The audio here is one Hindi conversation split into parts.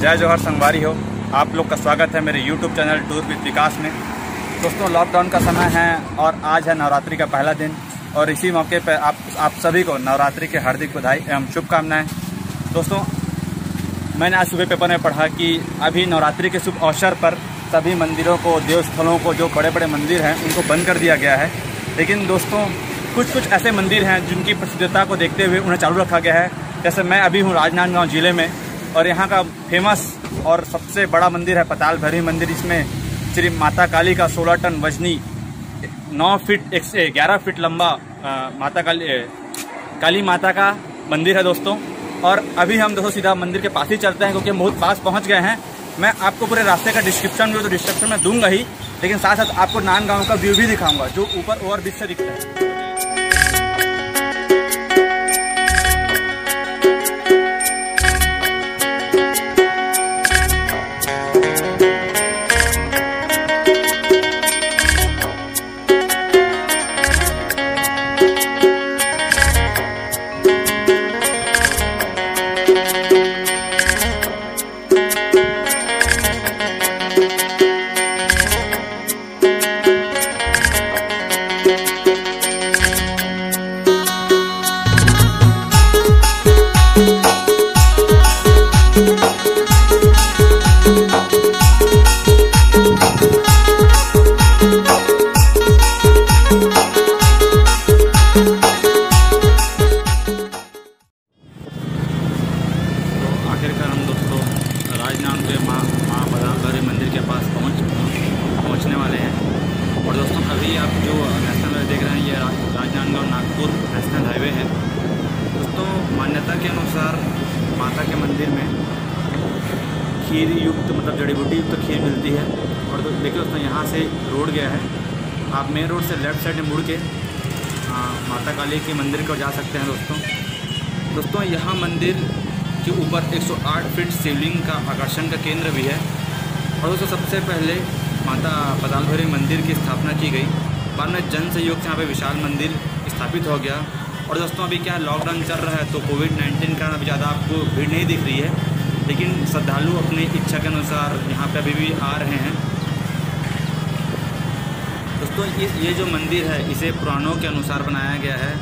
जय जोहर संगवारी हो। आप लोग का स्वागत है मेरे YouTube चैनल टूर विद विकास में। दोस्तों, लॉकडाउन का समय है और आज है नवरात्रि का पहला दिन, और इसी मौके पर आप सभी को नवरात्रि के हार्दिक बधाई एवं शुभकामनाएँ। दोस्तों, मैंने आज सुबह पेपर में पढ़ा कि अभी नवरात्रि के शुभ अवसर पर सभी मंदिरों को, देवस्थलों को, जो बड़े बड़े मंदिर हैं उनको बंद कर दिया गया है। लेकिन दोस्तों, कुछ ऐसे मंदिर हैं जिनकी प्रसिद्धता को देखते हुए उन्हें चालू रखा गया है। जैसे मैं अभी हूँ राजनांदगांव ज़िले में, और यहाँ का फेमस और सबसे बड़ा मंदिर है पाताल भैरवी मंदिर, जिसमें श्री माता काली का 16 टन वजनी 9 फीट 1 से 11 फीट लंबा काली माता का मंदिर है दोस्तों। और अभी हम दोस्तों सीधा मंदिर के पास ही चलते हैं, क्योंकि हम बहुत पास पहुँच गए हैं। मैं आपको पूरे रास्ते का डिस्क्रिप्शन में दूंगा ही, लेकिन साथ साथ आपको नांदगांव का व्यू भी दिखाऊंगा जो ऊपर ओवरब्रिज से दिखता है। खीर युक्त मतलब जड़ी बूटी युक्त खीर मिलती है। और तो देखिए दोस्तों, यहाँ से रोड गया है, आप मेन रोड से लेफ़्ट साइड में मुड़ के माता काली के मंदिर को जा सकते हैं। दोस्तों यहाँ मंदिर के ऊपर 108 फीट शिवलिंग का आकर्षण का केंद्र भी है। और दोस्तों, सबसे पहले माता पाताल भैरवी मंदिर की स्थापना की गई, बाद में जन सहयोग से यहाँ पर विशाल मंदिर स्थापित हो गया। और दोस्तों, अभी क्या लॉकडाउन चल रहा है तो कोविड-19 कारण अभी ज़्यादा आपको भीड़ नहीं दिख रही है, लेकिन श्रद्धालु अपनी इच्छा के अनुसार यहाँ पे अभी भी आ रहे हैं। दोस्तों, ये जो मंदिर है इसे पुराणों के अनुसार बनाया गया है।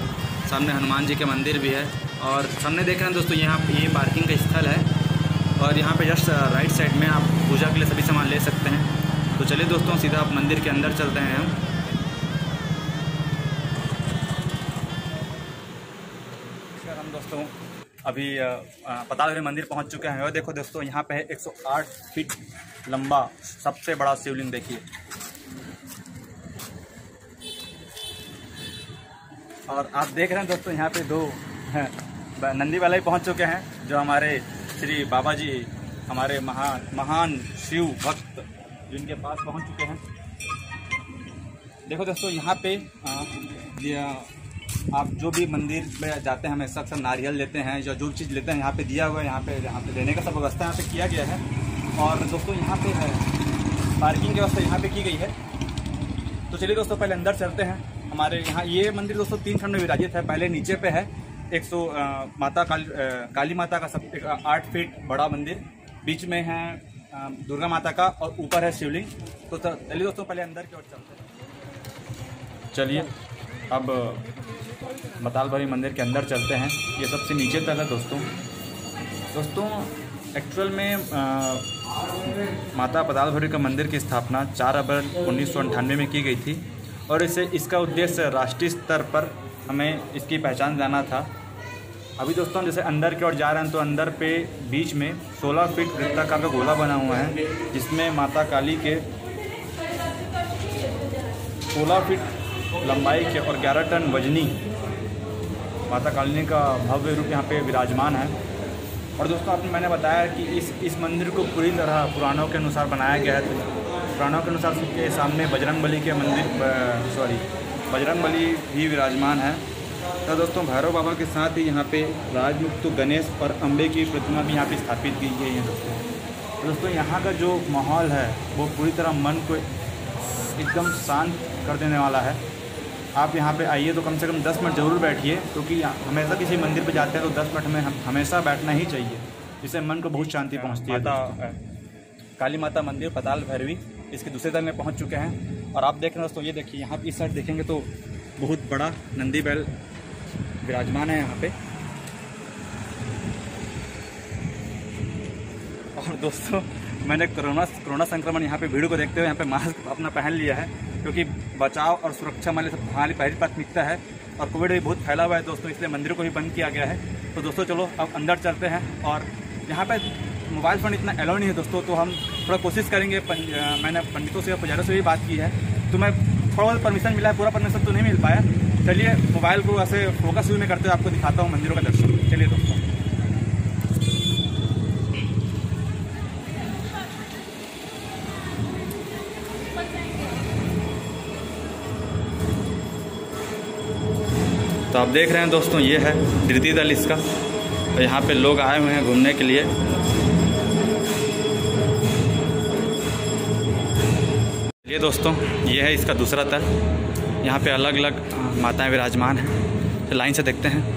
सामने हनुमान जी का मंदिर भी है, और सामने देख रहे हैं दोस्तों यहाँ पे ये पार्किंग का स्थल है, और यहाँ पे जस्ट राइट साइड में आप पूजा के लिए सभी सामान ले सकते हैं। तो चलिए दोस्तों, सीधा आप मंदिर के अंदर चलते हैं हम। दोस्तों, अभी पाताल भैरवी मंदिर पहुंच चुके हैं, और देखो दोस्तों यहाँ पे है 108 फीट लंबा सबसे बड़ा शिवलिंग। देखिए, और आप देख रहे हैं दोस्तों यहाँ पे दो नंदी वाले पहुँच चुके हैं, जो हमारे श्री बाबा जी, हमारे महान शिव भक्त, जिनके पास पहुँच चुके हैं। देखो दोस्तों, यहाँ पे आप जो भी मंदिर में जाते हैं हमेशा अक्सर नारियल लेते हैं, जो जो चीज़ लेते हैं यहाँ पे दिया हुआ है, यहाँ पे देने का सब व्यवस्था यहाँ पे किया गया है। और दोस्तों यहाँ पे है पार्किंग की व्यवस्था यहाँ पे की गई है। तो चलिए दोस्तों, पहले अंदर चलते हैं। हमारे यहाँ ये मंदिर दोस्तों 3 खंड में विराजित है। पहले नीचे पे है 100 माता काली माता का 8 फीट बड़ा मंदिर, बीच में है दुर्गा माता का, और ऊपर है शिवलिंग। तो चलिए दोस्तों, पहले अंदर की ओर चलते हैं। चलिए अब पाताल भैरवी मंदिर के अंदर चलते हैं। ये सबसे नीचे तक है दोस्तों एक्चुअल में माता पाताल भैरवी का मंदिर की स्थापना 4 अप्रैल 1998 में की गई थी, और इसका उद्देश्य राष्ट्रीय स्तर पर हमें इसकी पहचान जाना था। अभी दोस्तों, जैसे अंदर की ओर जा रहे हैं तो अंदर पे बीच में 16 फीट वृत्ताकार का गोला बना हुआ है, जिसमें माता काली के 16 फीट लंबाई के और 11 टन वजनी माता काली का भव्य रूप यहाँ पे विराजमान है। और दोस्तों, आपने मैंने बताया कि इस मंदिर को पूरी तरह पुराणों के अनुसार बनाया गया है। पुराणों के अनुसार के सामने बजरंगबली के मंदिर बजरंगबली भी विराजमान है। तो दोस्तों, भैरव बाबा के साथ ही यहाँ पे राजमुक्त गणेश और अम्बे की प्रतिमा भी यहाँ पे स्थापित की गई है। दोस्तों यहाँ का जो माहौल है वो पूरी तरह मन को एकदम शांत कर देने वाला है। आप यहाँ पे आइए तो कम से कम 10 मिनट ज़रूर बैठिए, क्योंकि हमेशा किसी मंदिर पे जाते हैं तो 10 मिनट में हमेशा बैठना ही चाहिए। जिससे मन को बहुत शांति पहुँचती है। काली माता मंदिर पाताल भैरवी इसके दूसरे तल में पहुँच चुके हैं और आप देख रहे हैं दोस्तों, ये देखिए यहाँ इस साइड देखेंगे तो बहुत बड़ा नंदी बैल विराजमान है यहाँ पे। और दोस्तों मैंने कोरोना संक्रमण यहाँ पे भीड़ को देखते हुए यहाँ पे मास्क अपना पहन लिया है, क्योंकि बचाव और सुरक्षा हमारी पहली प्राथमिकता है और कोविड भी बहुत फैला हुआ है दोस्तों, इसलिए मंदिरों को भी बंद किया गया है। तो दोस्तों चलो अब अंदर चलते हैं। और यहाँ पे मोबाइल फ़ोन इतना अलाउ नहीं है दोस्तों, तो हम थोड़ा कोशिश करेंगे। मैंने पंडितों से और पुजारियों से भी बात की है, तो मैं थोड़ा बहुत परमिशन मिला है, पूरा परमिशन तो नहीं मिल पाया। चलिए मोबाइल को ऐसे फोकस व्यू में करते हुए आपको दिखाता हूँ मंदिरों का दर्शन। चलिए दोस्तों, तो आप देख रहे हैं दोस्तों, ये है द्वितीय दल इसका, और यहाँ पे लोग आए हुए हैं घूमने के लिए। ये दोस्तों ये है इसका दूसरा तल, यहाँ पे अलग अलग माताएं विराजमान हैं, तो लाइन से देखते हैं।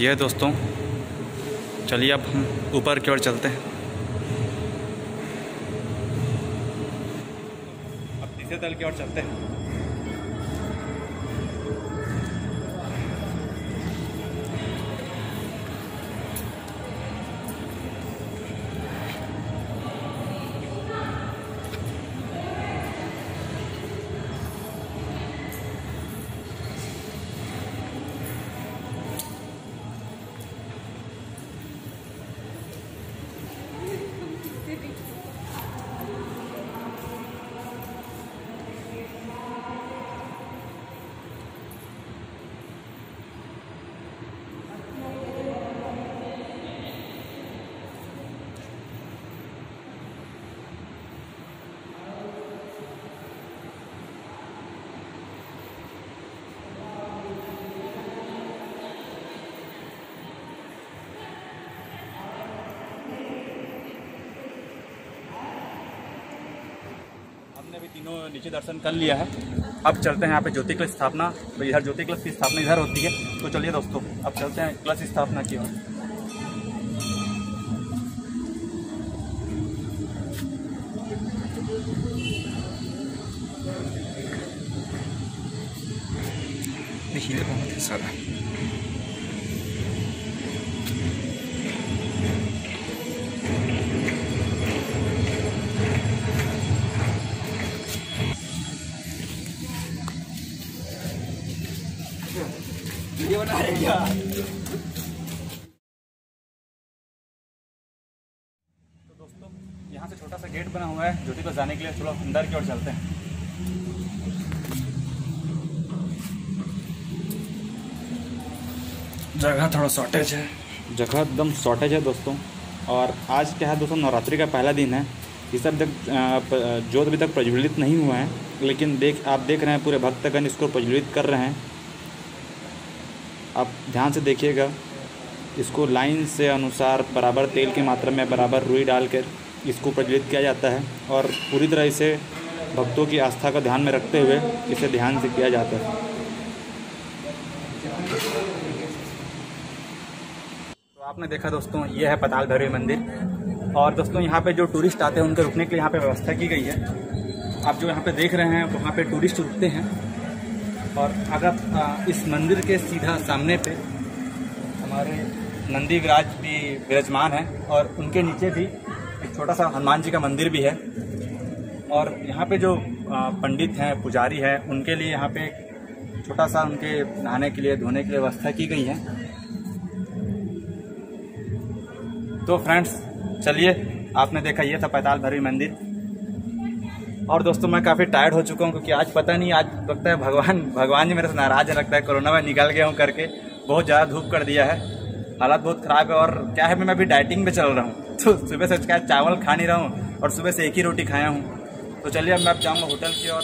ये दोस्तों चलिए अब हम ऊपर की ओर चलते हैं। अब तीसरे तल की ओर चलते हैं। हमने भी तीनों नीचे दर्शन कर लिया है, अब चलते हैं यहाँ पे ज्योति कलश स्थापना। तो इधर ज्योति कलश की स्थापना इधर होती है, तो चलिए दोस्तों अब चलते हैं कलश स्थापना की ओर। देखिए बहुत ही सारा बना हुआ है ज्योति को जाने के लिए। थोड़ा अंदर की ओर चलते हैं। जगह थोड़ा शॉर्टेज है, जगह एकदम शॉर्टेज है दोस्तों। और आज क्या है दोस्तों, नवरात्रि का पहला दिन है। इस सब जोत अभी तक प्रज्वलित नहीं हुआ है, लेकिन आप देख रहे हैं पूरे भक्तगण इसको प्रज्वलित कर रहे हैं। आप ध्यान से देखिएगा, इसको लाइन से अनुसार बराबर तेल की मात्रा में बराबर रुई डालकर इसको प्रज्वलित किया जाता है और पूरी तरह इसे भक्तों की आस्था का ध्यान में रखते हुए इसे ध्यान से किया जाता है। तो आपने देखा दोस्तों, ये है पाताल भैरवी मंदिर। और दोस्तों यहाँ पे जो टूरिस्ट आते हैं उनके रुकने के लिए यहाँ पे व्यवस्था की गई है। आप जो यहाँ पे देख रहे हैं वहाँ पे टूरिस्ट रुकते हैं। और अगर इस मंदिर के सीधा सामने पे हमारे नंदी विराज भी विराजमान हैं और उनके नीचे भी एक छोटा सा हनुमान जी का मंदिर भी है। और यहाँ पे जो पंडित हैं, पुजारी हैं, उनके लिए यहाँ पे एक छोटा सा उनके नहाने के लिए धोने के लिए व्यवस्था की गई है। तो फ्रेंड्स चलिए, आपने देखा ये था पाताल भैरवी मंदिर। और दोस्तों मैं काफ़ी टायर्ड हो चुका हूँ, क्योंकि आज पता नहीं, आज लगता है भगवान जी मेरे से नाराज़ है। लगता है कोरोना में निकल गया हूँ करके, बहुत ज़्यादा धूप कर दिया है, हालात बहुत ख़राब है। और क्या है, मैं अभी डाइटिंग पे चल रहा हूँ, तो सुबह से क्या चावल खा नहीं रहा हूँ और सुबह से एक ही रोटी खाया हूँ। तो चलिए अब मैं जाऊँगा होटल की ओर।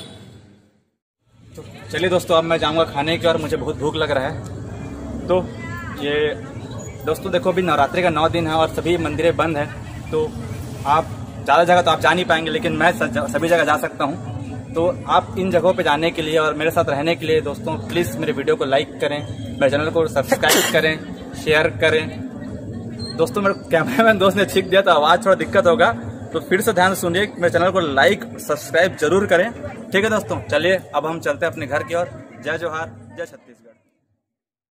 तो चलिए दोस्तों अब मैं जाऊँगा खाने की ओर, मुझे बहुत भूख लग रहा है। तो ये दोस्तों देखो अभी नवरात्रि का 9 दिन है और सभी मंदिरें बंद हैं, तो आप ज़्यादा जगह तो आप जा नहीं पाएंगे, लेकिन मैं सभी जगह जा सकता हूँ। तो आप इन जगहों पे जाने के लिए और मेरे साथ रहने के लिए दोस्तों प्लीज़ मेरे वीडियो को लाइक करें, मेरे चैनल को सब्सक्राइब करें, शेयर करें। दोस्तों मेरे कैमरामैन दोस्त ने छींक दिया तो आवाज़ थोड़ा दिक्कत होगा, तो फिर से ध्यान से सुनिए। मेरे चैनल को लाइक सब्सक्राइब जरूर करें, ठीक है दोस्तों। चलिए अब हम चलते हैं अपने घर की ओर। जय जोहार, जय छत्तीसगढ़।